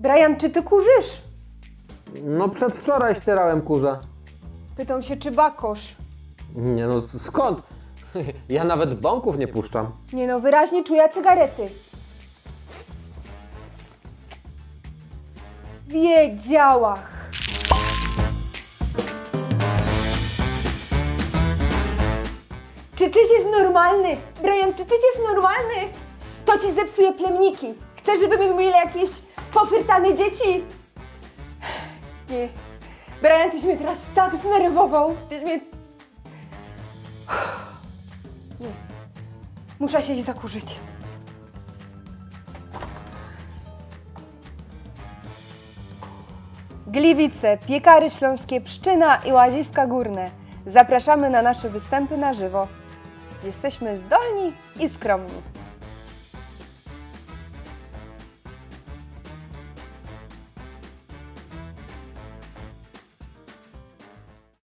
Brian, czy ty kurzysz? No przedwczoraj ścierałem kurza. Pytam się, czy bakosz? Nie no, skąd? Ja nawet bąków nie puszczam. Nie no, wyraźnie czuję cygarety. Wiedziałach. Czy tyś jest normalny? Brian, czy tyś jest normalny? To ci zepsuje plemniki. Chcesz, żeby my mieli jakieś pofyrtane dzieci? Nie. Brian, tyś mnie teraz tak znerwował. Tyś mnie... Nie. Muszę się ich zakurzyć. Gliwice, Piekary Śląskie, Pszczyna i Łaziska Górne. Zapraszamy na nasze występy na żywo. Jesteśmy zdolni i skromni.